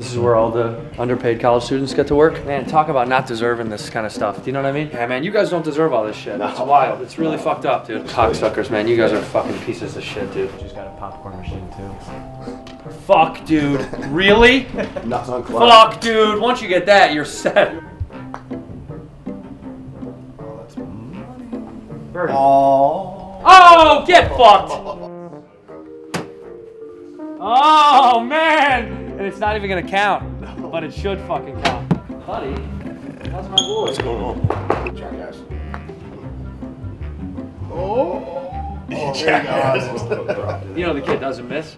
This is where all the underpaid college students get to work. Man, talk about not deserving this kind of stuff. Do you know what I mean? Yeah, man, you guys don't deserve all this shit. No. It's wild. It's really fucked up, dude. Cocksuckers, man. You guys are fucking pieces of shit, dude. She's got a popcorn machine, too. Fuck, dude. Really? Not on clock. Fuck, dude. Once you get that, you're set. Oh, that's money. Oh, get fucked. Oh, man. And it's not even gonna count, no. But it should fucking count. Buddy, how's my boy? What's going on? Jackass. Oh! Jackass. You know the kid doesn't miss.